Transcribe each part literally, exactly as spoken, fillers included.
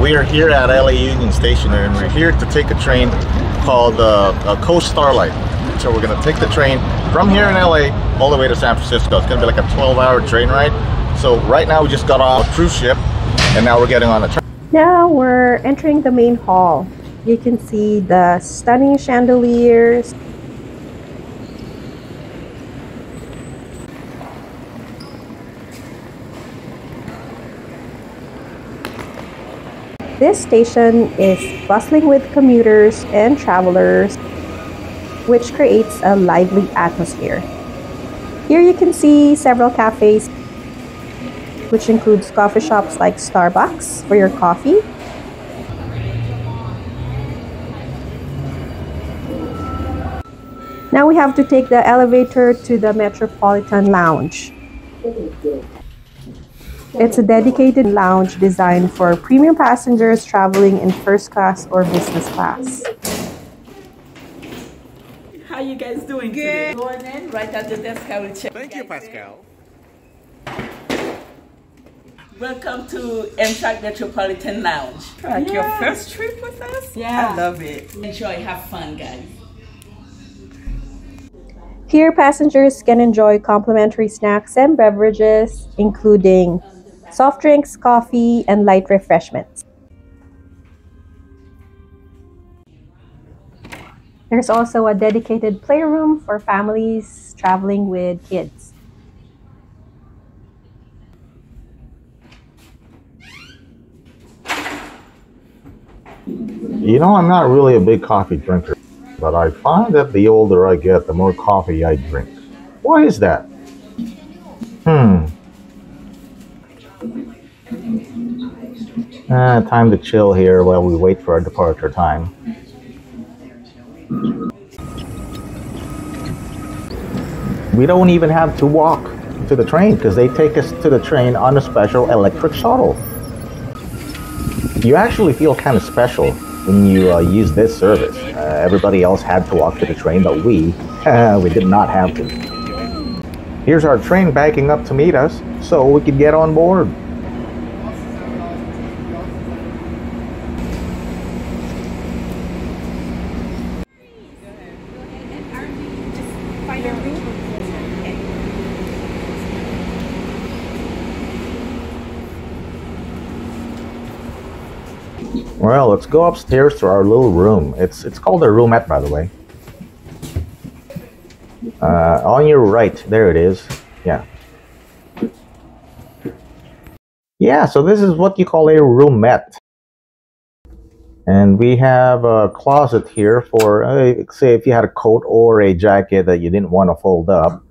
We are here at L A Union Station, and we're here to take a train called uh, uh, Coast Starlight. So we're gonna take the train from here in L A all the way to San Francisco. It's gonna be like a twelve hour train ride. So right now we just got off a cruise ship, and now we're getting on a train. Now we're entering the main hall. You can see the stunning chandeliers. This station is bustling with commuters and travelers, which creates a lively atmosphere. Here you can see several cafes, which includes coffee shops like Starbucks for your coffee. Now we have to take the elevator to the Metropolitan Lounge. It's a dedicated lounge designed for premium passengers traveling in first class or business class. How you guys doing? Good. Today? Going in right at the desk, I will check. Thank you, Pascal. Welcome to Amtrak Metropolitan Lounge. Like yeah. Your first trip with us? Yeah. I love it. Enjoy, have fun, guys. Here, passengers can enjoy complimentary snacks and beverages, including soft drinks, coffee, and light refreshments. There's also a dedicated playroom for families traveling with kids. You know, I'm not really a big coffee drinker, but I find that the older I get, the more coffee I drink. Why is that? Hmm. Ah, time to chill here while we wait for our departure time. We don't even have to walk to the train because they take us to the train on a special electric shuttle. You actually feel kind of special when you uh, use this service. Uh, everybody else had to walk to the train, but we, uh, we did not have to. Here's our train backing up to meet us so we could get on board. Well, let's go upstairs to our little room. It's it's called a Roomette, by the way. Uh, on your right, there it is. Yeah. Yeah, so this is what you call a Roomette. And we have a closet here for, uh, say, if you had a coat or a jacket that you didn't want to fold up.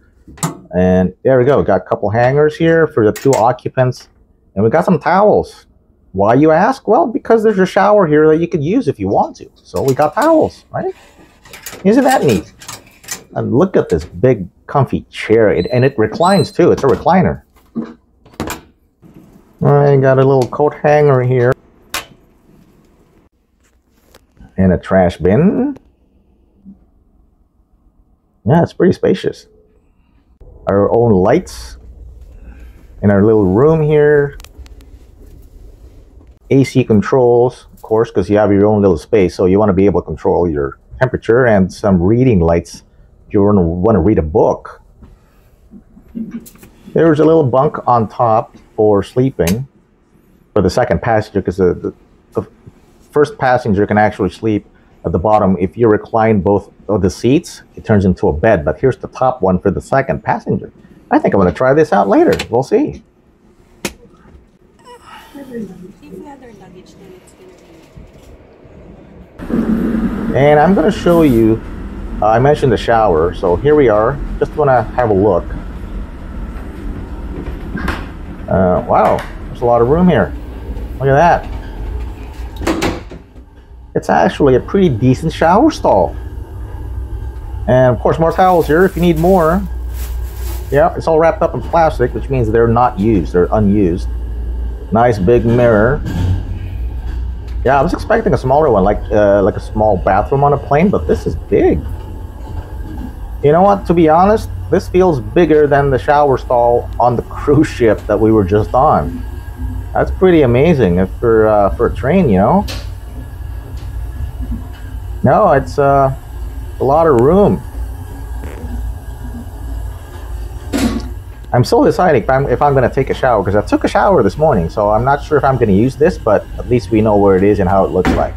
And there we go. Got a couple hangers here for the two occupants. And we got some towels. Why, you ask? Well, because there's a shower here that you could use if you want to. So we got towels, right? Isn't that neat? And look at this big, comfy chair. It, and it reclines, too. It's a recliner. All right, got a little coat hanger here. And a trash bin. Yeah, it's pretty spacious. Our own lights. In our little room here. A C controls, of course, because you have your own little space, so you want to be able to control your temperature, and some reading lights if you want to read a book. There's a little bunk on top for sleeping for the second passenger, because the, the, the first passenger can actually sleep at the bottom. If you recline both of the seats, it turns into a bed, but here's the top one for the second passenger. I think I'm going to try this out later. We'll see. And I'm going to show you, uh, I mentioned the shower, so here we are. Just want to have a look. Uh, wow, there's a lot of room here. Look at that. It's actually a pretty decent shower stall. And of course, more towels here if you need more. Yeah, it's all wrapped up in plastic, which means they're not used, they're unused. Nice big mirror. Yeah, I was expecting a smaller one, like uh, like a small bathroom on a plane, but this is big. You know what? To be honest, this feels bigger than the shower stall on the cruise ship that we were just on. That's pretty amazing if for uh, for a train, you know. No, it's uh, a lot of room. I'm still deciding if I'm, if I'm going to take a shower, because I took a shower this morning, so I'm not sure if I'm going to use this, but at least we know where it is and how it looks like.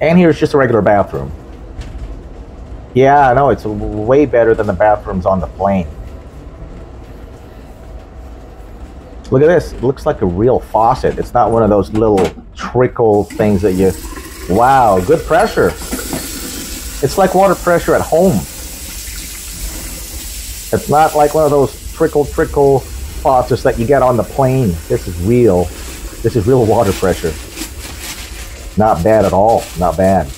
And here's just a regular bathroom. Yeah, I know, it's way better than the bathrooms on the plane. Look at this. It looks like a real faucet. It's not one of those little trickle things that you... Wow, good pressure. It's like water pressure at home. It's not like one of those trickle, trickle faucets that you get on the plane. This is real. This is real water pressure. Not bad at all. Not bad.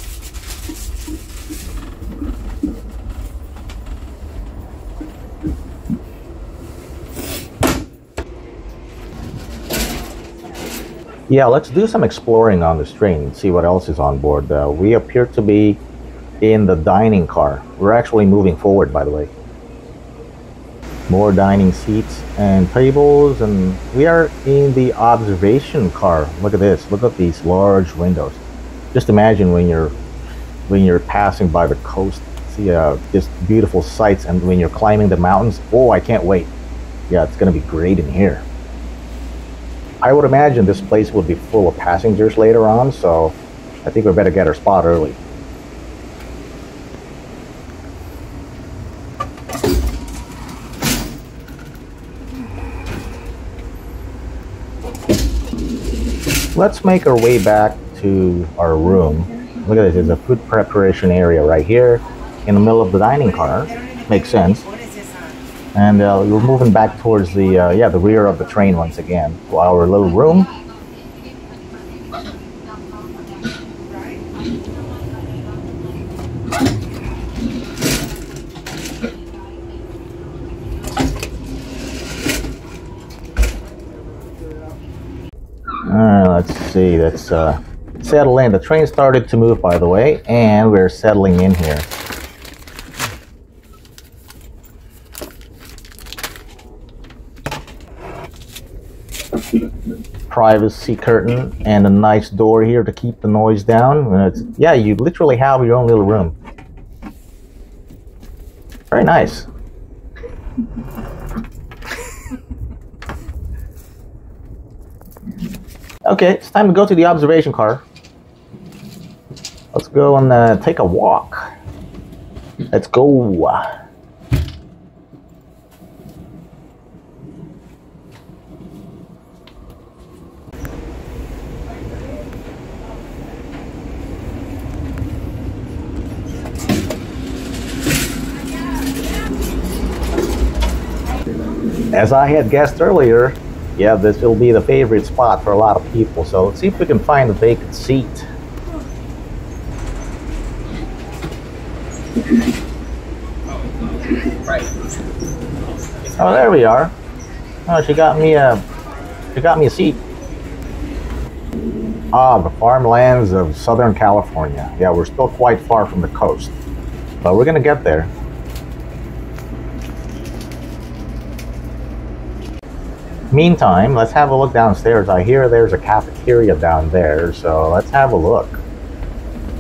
Yeah, let's do some exploring on this train and see what else is on board. Uh, we appear to be in the dining car. We're actually moving forward, by the way. More dining seats and tables, and we are in the observation car. Look at this. Look at these large windows. Just imagine when you're when you're passing by the coast, see uh, just beautiful sights, and when you're climbing the mountains. Oh, I can't wait. Yeah, it's gonna be great in here. I would imagine this place would be full of passengers later on, so I think we better get our spot early. Let's make our way back to our room. Look at this, there's a food preparation area right here in the middle of the dining car. Makes sense. And uh, we're moving back towards the uh, yeah the rear of the train once again to our little room. See, that's uh, settle in. The train started to move, by the way, and we're settling in here. Privacy curtain and a nice door here to keep the noise down. And it's, yeah, you literally have your own little room. Very nice. Okay, it's time to go to the observation car. Let's go and uh, take a walk. Let's go. As I had guessed earlier, yeah, this will be the favorite spot for a lot of people, so let's see if we can find a vacant seat. Oh, there we are. Oh, she got me a, she got me a seat. Ah, the farmlands of Southern California. Yeah, we're still quite far from the coast, but we're gonna get there. Meantime, let's have a look downstairs. I hear there's a cafeteria down there, so let's have a look.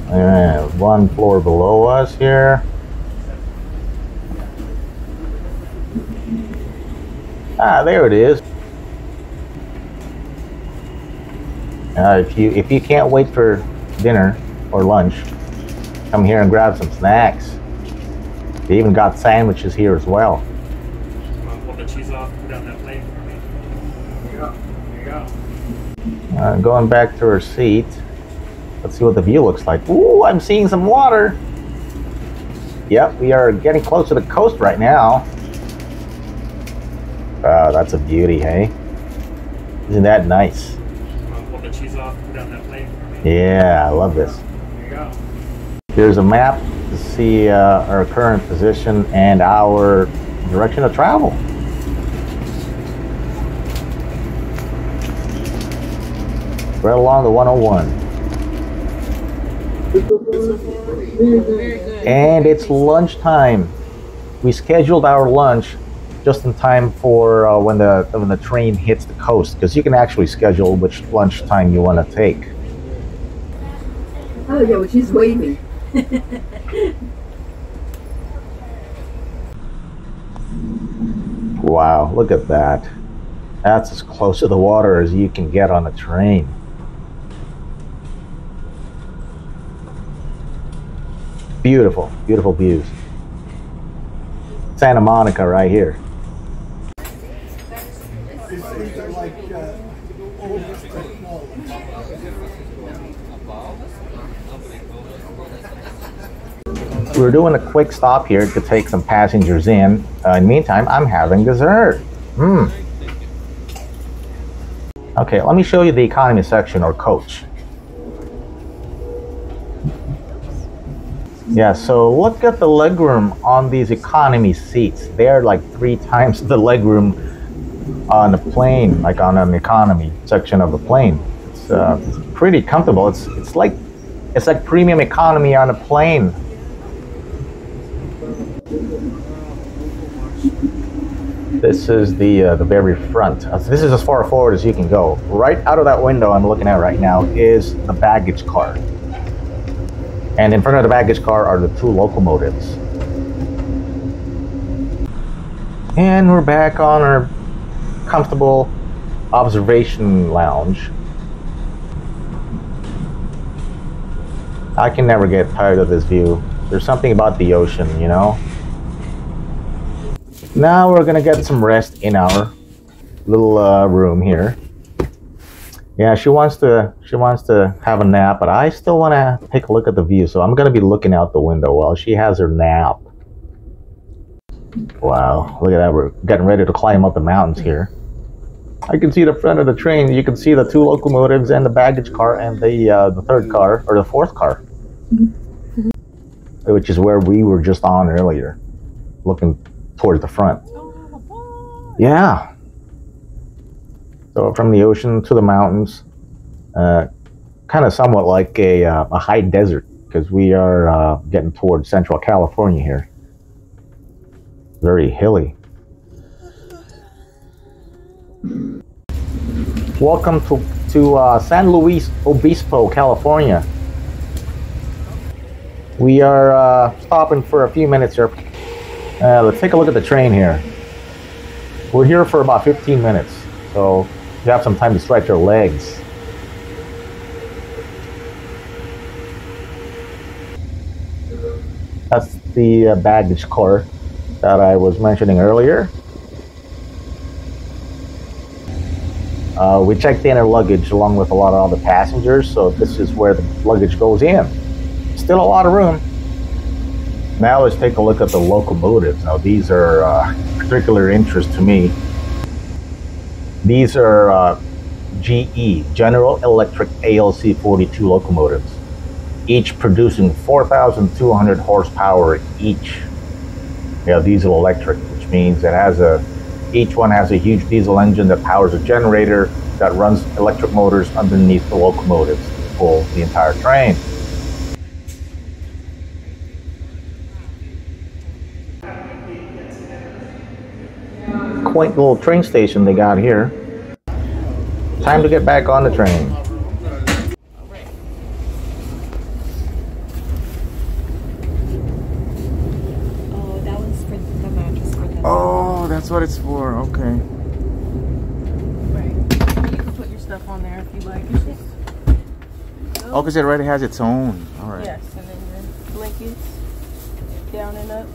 Uh, one floor below us here. Ah, there it is. Uh, if you if you can't wait for dinner or lunch, come here and grab some snacks. They even got sandwiches here as well. Uh, going back to her seat, let's see what the view looks like. Ooh, I'm seeing some water. Yep, we are getting close to the coast right now. Wow, that's a beauty, hey? Isn't that nice? Yeah, I love this. Here's a map to see uh, our current position and our direction of travel. Right along the one oh one. Very good. And it's lunchtime. we scheduled our lunch just in time for uh, when the when the train hits the coast, because you can actually schedule which lunch time you want to take. Oh yeah, well, she's waving. Wow, look at that. That's as close to the water as you can get on a train. Beautiful, beautiful views. Santa Monica right here. We're doing a quick stop here to take some passengers in. Uh, in the meantime, I'm having dessert. Mm. Okay, let me show you the economy section or coach. Yeah, so look at the legroom on these economy seats. They're like three times the legroom on a plane, like on an economy section of a plane. It's uh, pretty comfortable. It's it's like it's like premium economy on a plane. This is the uh, the very front. Uh, this is as far forward as you can go. Right out of that window I'm looking at right now is the baggage car. And in front of the baggage car are the two locomotives. And we're back on our comfortable observation lounge. I can never get tired of this view. There's something about the ocean, you know? Now we're gonna get some rest in our little uh, room here. Yeah, she wants to she wants to have a nap, but I still want to take a look at the view, so I'm gonna be looking out the window while she has her nap. Wow, look at that, we're getting ready to climb up the mountains here. I can see the front of the train. You can see the two locomotives and the baggage car and the uh, the third car or the fourth car, mm-hmm. which is where we were just on earlier, looking towards the front. Yeah. So from the ocean to the mountains, uh, kind of somewhat like a, uh, a high desert, because we are uh, getting towards Central California here. Very hilly. Welcome to, to uh, San Luis Obispo, California. We are uh, stopping for a few minutes here. Uh, let's take a look at the train here. We're here for about fifteen minutes, so you have some time to stretch your legs. That's the uh, baggage car that I was mentioning earlier. Uh, we checked in our luggage along with a lot of other passengers, so this is where the luggage goes in. Still a lot of room. Now let's take a look at the locomotives. Now these are uh, particular interest to me. These are uh, G E, General Electric A L C forty-two locomotives, each producing four thousand two hundred horsepower each. Yeah, diesel electric, which means it has a, each one has a huge diesel engine that powers a generator that runs electric motors underneath the locomotives to pull the entire train. Quaint little train station they got here. Time to get back on the train. Oh, that one's for the mattress. For the oh, that's what it's for. Okay. Right. You can put your stuff on there if you like. Oh, because it already has its own. All right. Yes, and then your blankets down and up.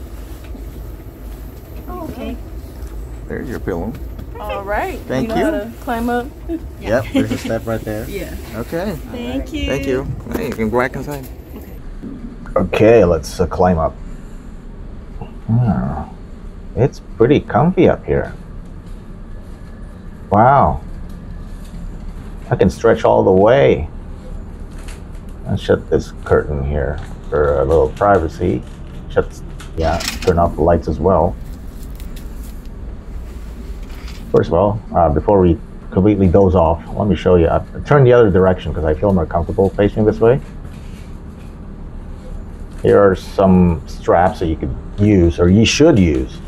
Oh, okay. There's your pillow. All right. Thank you. Know you. How to climb up. Yeah. Yep. There's a step right there. Yeah. Okay. Thank right. you. Thank you. Hey, you can go back inside. Okay. Okay. Let's uh, climb up. Hmm. It's pretty comfy up here. Wow. I can stretch all the way. I'll shut this curtain here for a little privacy. Shut. Yeah. Turn off the lights as well. First of all, uh, before we completely doze off, let me show you. I turn the other direction because I feel more comfortable facing this way. Here are some straps that you could use, or you should use,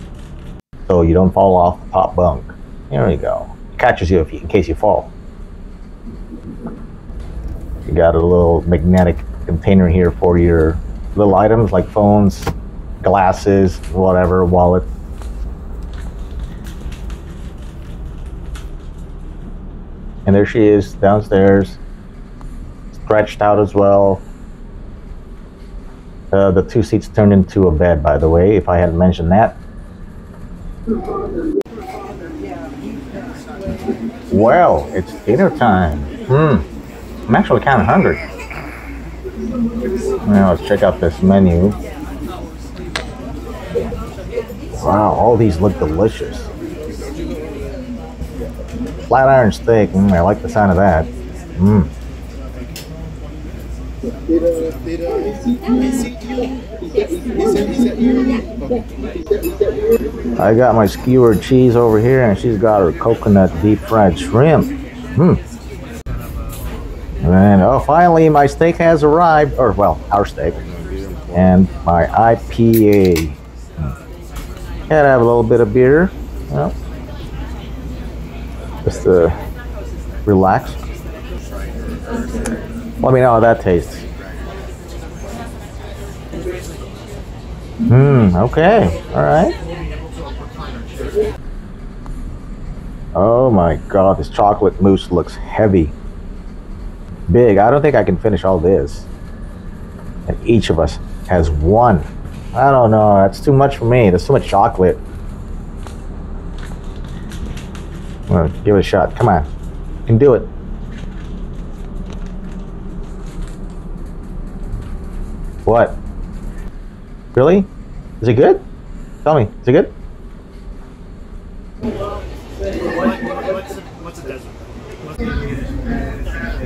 so you don't fall off the top bunk. There you go. It catches you, if you in case you fall. You got a little magnetic container here for your little items like phones, glasses, whatever, wallet. And there she is downstairs, stretched out as well. Uh, the two seats turned into a bed, by the way, if I hadn't mentioned that. Well, it's dinner time. Hmm. I'm actually kind of hungry. Now let's check out this menu. Wow, all these look delicious. Flat iron steak. Mm, I like the sound of that. Mm. I got my skewered cheese over here, and she's got her coconut deep fried shrimp. Hmm. And oh, finally, my steak has arrived, or well, our steak, and my I P A. Hmm. Gotta have a little bit of beer, well, just to relax. Let me know how that tastes. Hmm, okay, all right. Oh my God, this chocolate mousse looks heavy. Big, I don't think I can finish all this. And each of us has one. I don't know, that's too much for me. There's too much chocolate. Well, give it a shot, come on. You can do it. What? Really? Is it good? Tell me, is it good?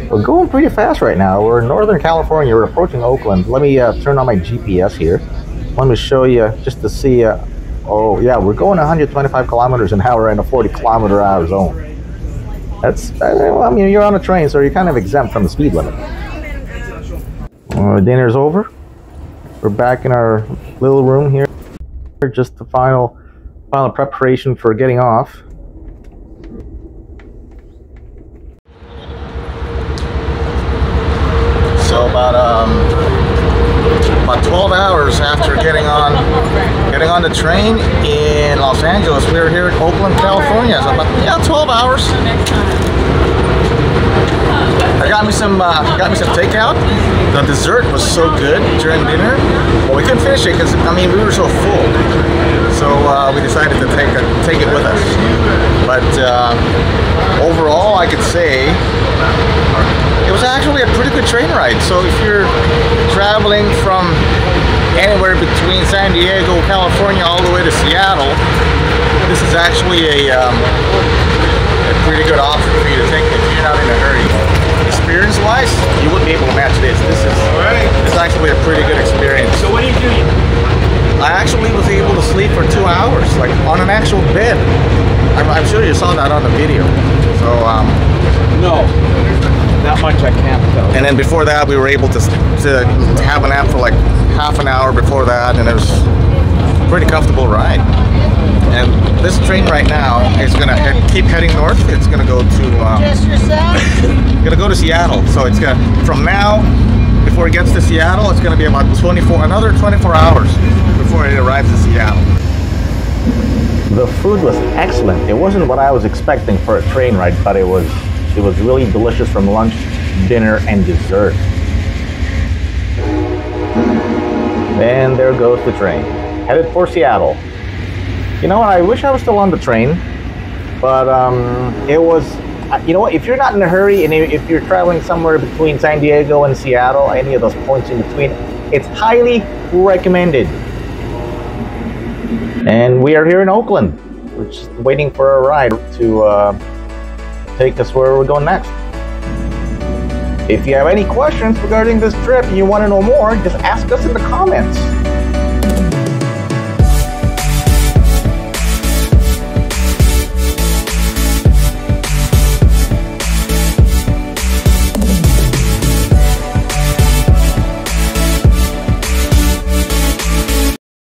We're going pretty fast right now. We're in Northern California. We're approaching Oakland. Let me uh, turn on my G P S here. Let me show you just to see. Uh, oh, yeah, we're going one hundred twenty-five kilometers an hour in a forty kilometer hour zone. That's, well, I mean, you're on a train, so you're kind of exempt from the speed limit. Uh, dinner's over. We're back in our little room here. Just the final, final preparation for getting off. So about um, about twelve hours after getting on, getting on the train in Los Angeles, we were here in Oakland, California. So about yeah, twelve hours. I got me some, uh, got me some takeout. The dessert was so good during dinner. Well, we couldn't finish it because, I mean, we were so full. So uh, we decided to take, a, take it with us. But uh, overall, I could say it was actually a pretty good train ride. So if you're traveling from anywhere between San Diego, California, all the way to Seattle, this is actually a, um, a pretty good option for you to take if you're not in a hurry. Experience-wise, you wouldn't be able to match this. This is, this is actually a pretty good experience. So what are you doing? I actually was able to sleep for two hours, like on an actual bed. I'm, I'm sure you saw that on the video. So um, no, not much I can't tell. And then before that, we were able to, to to have a nap for like half an hour before that, and it was a pretty comfortable ride. And this train right now is gonna head, keep heading north. It's gonna go to um, gonna go to Seattle. So it's gonna from now, before it gets to Seattle, it's gonna be about twenty-four another twenty-four hours before it arrives in Seattle. The food was excellent. It wasn't what I was expecting for a train ride, but it was it was really delicious from lunch, dinner, and dessert. And there goes the train, headed for Seattle. You know what, I wish I was still on the train, but um, it was, you know what, if you're not in a hurry and if you're traveling somewhere between San Diego and Seattle, any of those points in between, it's highly recommended. And we are here in Oakland. We're just waiting for a ride to uh, take us where we're going next. If you have any questions regarding this trip and you want to know more, just ask us in the comments.